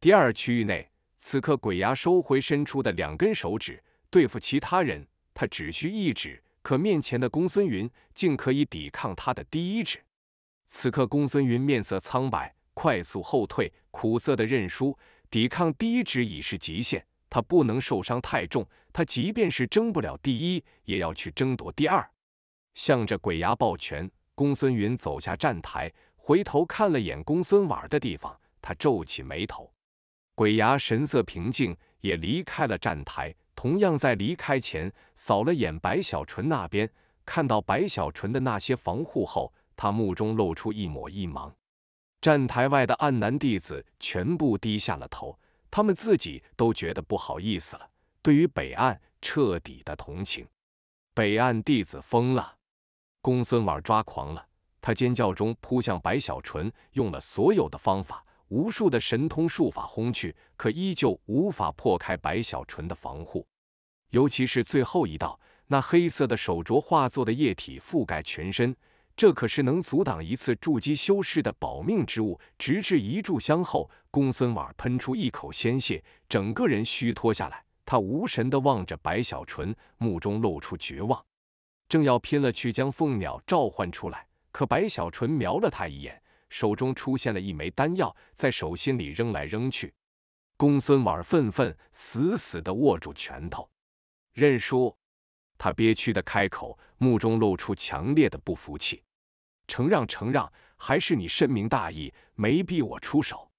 第二区域内，此刻鬼牙收回伸出的2根手指，对付其他人，他只需1指。可面前的公孙云竟可以抵抗他的第1指。此刻公孙云面色苍白，快速后退，苦涩的认输。抵抗第1指已是极限，他不能受伤太重。他即便是争不了第1，也要去争夺第2。向着鬼牙抱拳，公孙云走下站台，回头看了眼公孙婉的地方，他皱起眉头。鬼牙神色平静，也离开了站台。 同样在离开前扫了眼白小纯那边，看到白小纯的那些防护后，他目中露出一抹异芒。站台外的暗男弟子全部低下了头，他们自己都觉得不好意思了。对于北岸彻底的同情，北岸弟子疯了，公孙婉抓狂了，他尖叫中扑向白小纯，用了所有的方法。 无数的神通术法轰去，可依旧无法破开白小纯的防护。尤其是最后一道，那黑色的手镯化作的液体覆盖全身，这可是能阻挡一次筑基修士的保命之物。直至一炷香后，公孙婉喷出一口鲜血，整个人虚脱下来。他无神地望着白小纯，目中露出绝望，正要拼了去将凤鸟召唤出来，可白小纯瞄了他一眼。 手中出现了一枚丹药，在手心里扔来扔去。公孙婉愤愤，死死地握住拳头，认输。他憋屈地开口，目中露出强烈的不服气。承让，承让，还是你深明大义，没逼我出手。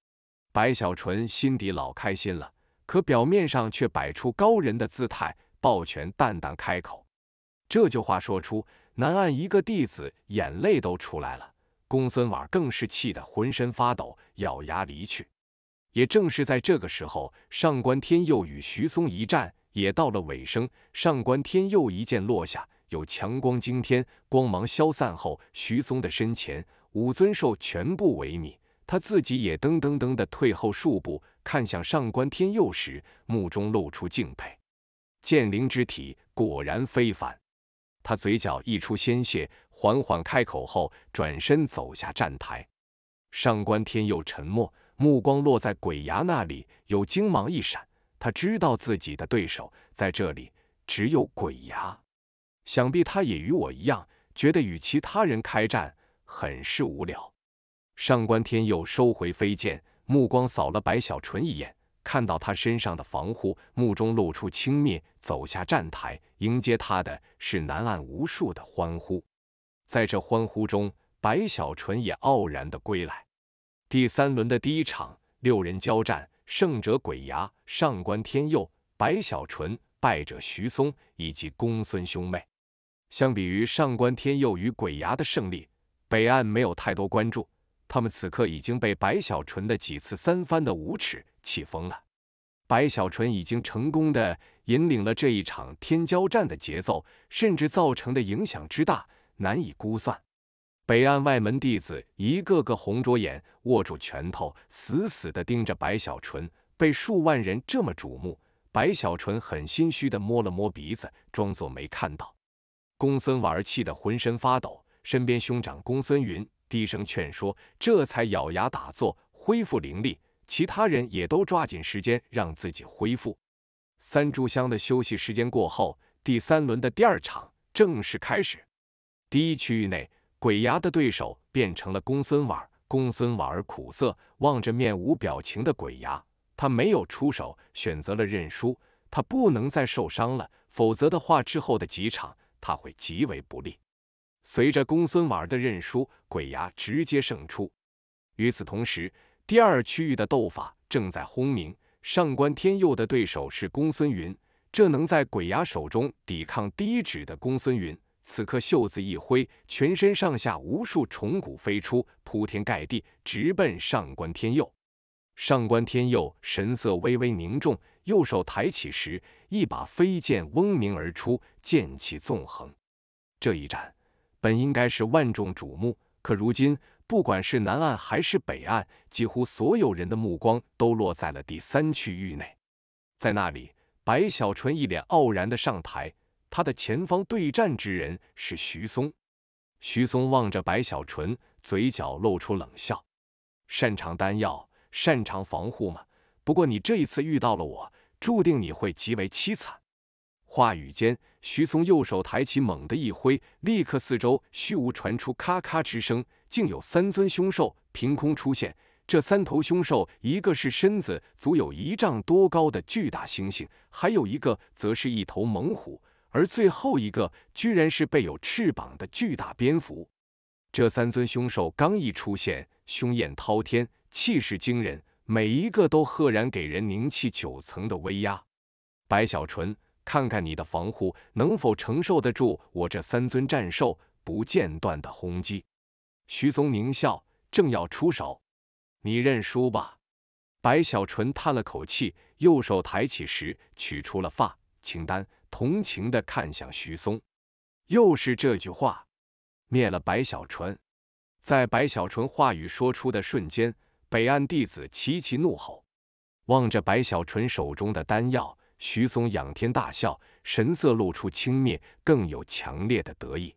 白小纯心底老开心了，可表面上却摆出高人的姿态，抱拳淡淡开口。这句话说出，南岸一个弟子眼泪都出来了。 公孙婉更是气得浑身发抖，咬牙离去。也正是在这个时候，上官天佑与徐松一战也到了尾声。上官天佑一剑落下，有强光惊天，光芒消散后，徐松的身前五尊兽全部萎靡，他自己也噔噔噔地退后数步，看向上官天佑时，目中露出敬佩。剑灵之体果然非凡。 他嘴角溢出鲜血，缓缓开口后，转身走下站台。上官天佑沉默，目光落在鬼牙那里，有精芒一闪。他知道自己的对手在这里只有鬼牙，想必他也与我一样，觉得与其他人开战很是无聊。上官天佑收回飞剑，目光扫了白小纯一眼。 看到他身上的防护，目中露出轻蔑，走下站台。迎接他的是南岸无数的欢呼，在这欢呼中，白小纯也傲然的归来。第3轮的第一场，6人交战，胜者鬼牙、上官天佑、白小纯，败者徐松以及公孙兄妹。相比于上官天佑与鬼牙的胜利，北岸没有太多关注。 他们此刻已经被白小纯的几次三番的无耻气疯了。白小纯已经成功的引领了这一场天骄战的节奏，甚至造成的影响之大，难以估算。北岸外门弟子一个个红着眼，握住拳头，死死地盯着白小纯。被数万人这么瞩目，白小纯很心虚地摸了摸鼻子，装作没看到。公孙婉气得浑身发抖，身边兄长公孙云 低声劝说，这才咬牙打坐，恢复灵力。其他人也都抓紧时间让自己恢复。3炷香的休息时间过后，第3轮的第2场正式开始。第一区域内，鬼牙的对手变成了公孙婉。公孙婉苦涩望着面无表情的鬼牙，他没有出手，选择了认输。他不能再受伤了，否则的话，之后的几场他会极为不利。 随着公孙婉的认输，鬼牙直接胜出。与此同时，第2区域的斗法正在轰鸣。上官天佑的对手是公孙云，这能在鬼牙手中抵抗第1指的公孙云，此刻袖子一挥，全身上下无数虫骨飞出，铺天盖地，直奔上官天佑。上官天佑神色微微凝重，右手抬起时，一把飞剑嗡鸣而出，剑气纵横。这一战 本应该是万众瞩目，可如今不管是南岸还是北岸，几乎所有人的目光都落在了第3区域内。在那里，白小纯一脸傲然地上台，他的前方对战之人是徐松。徐松望着白小纯，嘴角露出冷笑：擅长丹药，擅长防护吗？不过你这一次遇到了我，注定你会极为凄惨。”话语间，徐从右手抬起，猛地一挥，立刻四周虚无传出咔咔之声，竟有三尊凶兽凭空出现。这三头凶兽，一个是身子足有1丈多高的巨大猩猩，还有一个则是一头猛虎，而最后一个居然是备有翅膀的巨大蝙蝠。这三尊凶兽刚一出现，凶焰滔天，气势惊人，每一个都赫然给人凝气9层的威压。白小纯，看看你的防护能否承受得住我这三尊战兽不间断的轰击。徐从狞笑，正要出手。你认输吧。白小纯叹了口气，右手抬起时取出了发清单，同情地看向徐松。又是这句话，灭了白小纯。在白小纯话语说出的瞬间，北岸弟子齐齐怒吼。望着白小纯手中的丹药，徐松仰天大笑，神色露出轻蔑，更有强烈的得意。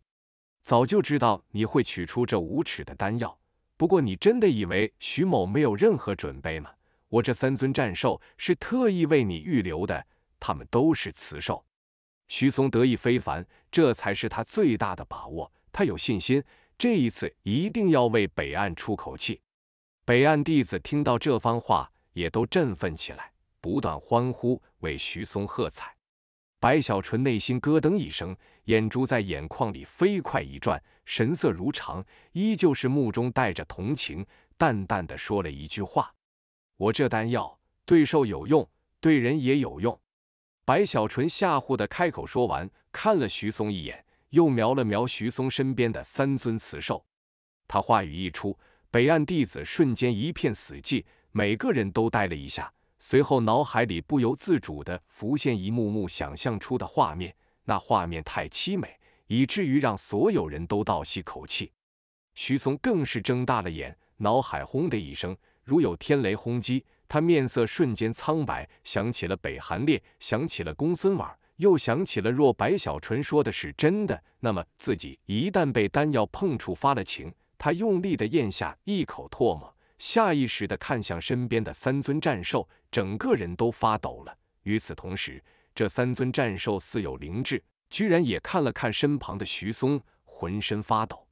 早就知道你会取出这无耻的丹药。不过你真的以为徐某没有任何准备吗？我这三尊战兽是特意为你预留的，他们都是雌兽。徐松得意非凡，这才是他最大的把握。他有信心，这一次一定要为北岸出口气。北岸弟子听到这番话，也都振奋起来，不断欢呼，为徐松喝彩。白小纯内心咯噔一声，眼珠在眼眶里飞快一转，神色如常，依旧是目中带着同情，淡淡的说了一句话：“我这丹药对兽有用，对人也有用。”白小纯吓唬的开口说完，看了徐松一眼，又瞄了瞄徐松身边的三尊雌兽。他话语一出，北岸弟子瞬间一片死寂，每个人都呆了一下。随后脑海里不由自主地浮现一幕幕想象出的画面，那画面太凄美，以至于让所有人都倒吸口气。徐松更是睁大了眼，脑海轰的一声，如有天雷轰击，他面色瞬间苍白，想起了北韩烈，想起了公孙婉，又想起了若白小纯说的是真的，那么自己一旦被丹药碰触发了情，他用力地咽下一口唾沫。下意识地看向身边的三尊战兽，整个人都发抖了。与此同时，这三尊战兽似有灵智，居然也看了看身旁的徐松，浑身发抖。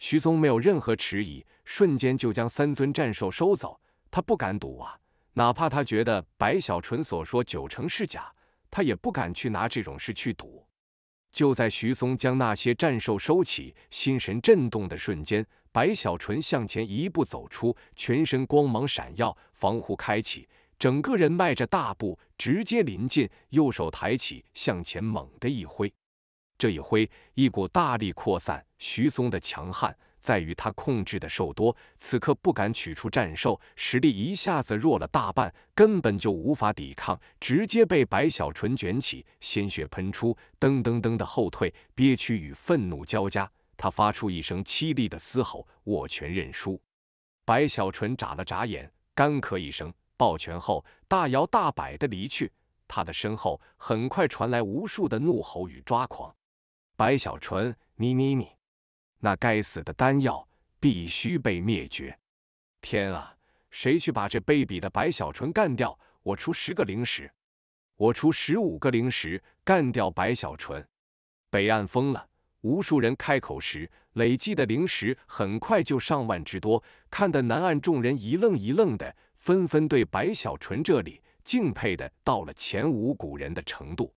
徐松没有任何迟疑，瞬间就将三尊战兽收走。他不敢赌啊，哪怕他觉得白小纯所说90%是假，他也不敢去拿这种事去赌。就在徐松将那些战兽收起，心神震动的瞬间，白小纯向前一步走出，全身光芒闪耀，防护开启，整个人迈着大步直接临近，右手抬起向前猛地一挥。这一挥，一股大力扩散。徐松的强悍在于他控制的兽多，此刻不敢取出战兽，实力一下子弱了大半，根本就无法抵抗，直接被白小纯卷起，鲜血喷出，噔噔噔的后退，憋屈与愤怒交加。他发出一声凄厉的嘶吼，握拳认输。白小纯眨了眨眼，干咳一声，抱拳后大摇大摆地离去。他的身后很快传来无数的怒吼与抓狂。白小纯，你！那该死的丹药必须被灭绝！天啊，谁去把这卑鄙的白小纯干掉？我出10个灵石，我出15个灵石，干掉白小纯！北岸疯了。无数人开口时，累计的灵石很快就上万之多，看得南岸众人一愣一愣的，纷纷对白小纯这里敬佩的到了前无古人的程度。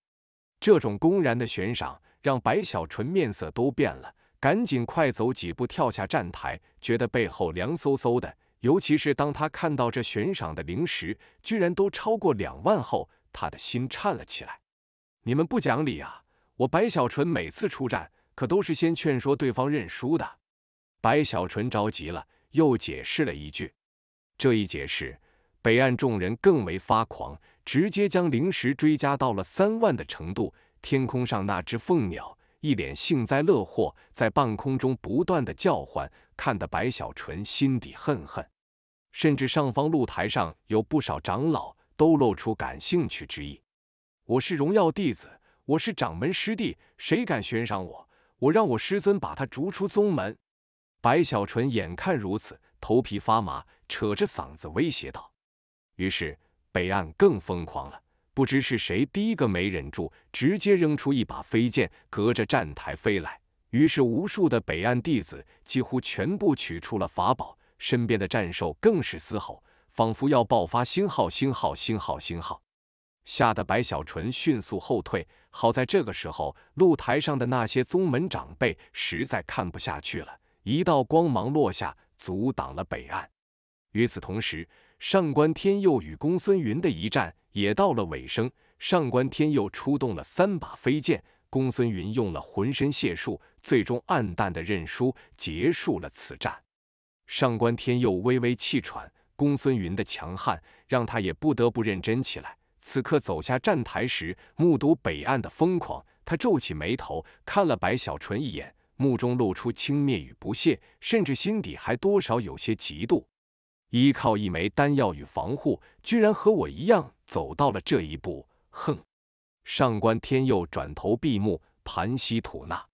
这种公然的悬赏让白小纯面色都变了，赶紧快走几步跳下站台，觉得背后凉飕飕的。尤其是当他看到这悬赏的灵石居然都超过2万后，他的心颤了起来。你们不讲理啊！我白小纯每次出战可都是先劝说对方认输的。白小纯着急了，又解释了一句。这一解释，北岸众人更为发狂，直接将灵石追加到了3万的程度。天空上那只凤鸟一脸幸灾乐祸，在半空中不断的叫唤，看得白小纯心底恨恨。甚至上方露台上有不少长老都露出感兴趣之意。我是荣耀弟子，我是掌门师弟，谁敢悬赏我？我让我师尊把他逐出宗门！白小纯眼看如此，头皮发麻，扯着嗓子威胁道。于是北岸更疯狂了，不知是谁第一个没忍住，直接扔出一把飞剑，隔着站台飞来。于是无数的北岸弟子几乎全部取出了法宝，身边的战兽更是嘶吼，仿佛要爆发星号星号星号星号，吓得白小纯迅速后退。好在这个时候，露台上的那些宗门长辈实在看不下去了，一道光芒落下，阻挡了北岸。与此同时，上官天佑与公孙云的一战也到了尾声。上官天佑出动了3把飞剑，公孙云用了浑身解数，最终黯淡的认输，结束了此战。上官天佑微微气喘，公孙云的强悍让他也不得不认真起来。此刻走下站台时，目睹北岸的疯狂，他皱起眉头，看了白小纯一眼，目中露出轻蔑与不屑，甚至心底还多少有些嫉妒。依靠一枚丹药与防护，居然和我一样走到了这一步，哼！上官天佑转头闭目，盘膝吐纳。